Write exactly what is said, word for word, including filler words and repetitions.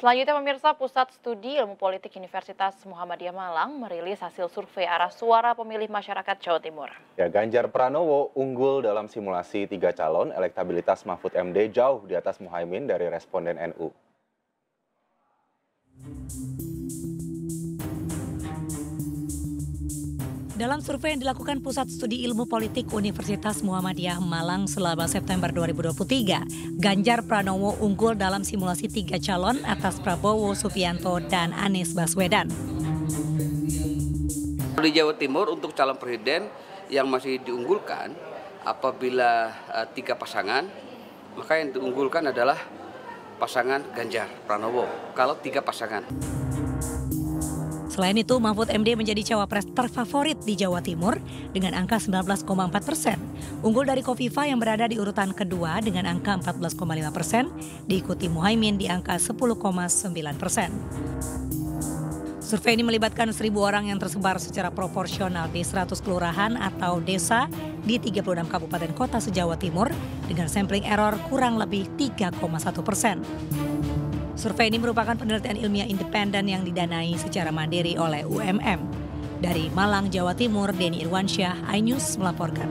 Selanjutnya pemirsa, Pusat Studi Ilmu Politik Universitas Muhammadiyah Malang merilis hasil survei arah suara pemilih masyarakat Jawa Timur. Ya, Ganjar Pranowo unggul dalam simulasi tiga calon, elektabilitas Mahfud M D jauh di atas Muhaimin dari responden N U. Dalam survei yang dilakukan Pusat Studi Ilmu Politik Universitas Muhammadiyah Malang selama September dua ribu dua puluh tiga, Ganjar Pranowo unggul dalam simulasi tiga calon atas Prabowo Subianto dan Anies Baswedan. Di Jawa Timur untuk calon presiden yang masih diunggulkan apabila uh, tiga pasangan, maka yang diunggulkan adalah pasangan Ganjar Pranowo kalau tiga pasangan. Selain itu, Mahfud M D menjadi cawapres terfavorit di Jawa Timur dengan angka sembilan belas koma empat persen. Unggul dari Kofifa yang berada di urutan kedua dengan angka empat belas koma lima persen, diikuti Muhaimin di angka sepuluh koma sembilan persen. Survei ini melibatkan seribu orang yang tersebar secara proporsional di seratus kelurahan atau desa di tiga puluh enam kabupaten kota se-Jawa Timur dengan sampling error kurang lebih tiga koma satu persen. Survei ini merupakan penelitian ilmiah independen yang didanai secara mandiri oleh U M M. Dari Malang, Jawa Timur, Denny Irwansyah, iNews melaporkan.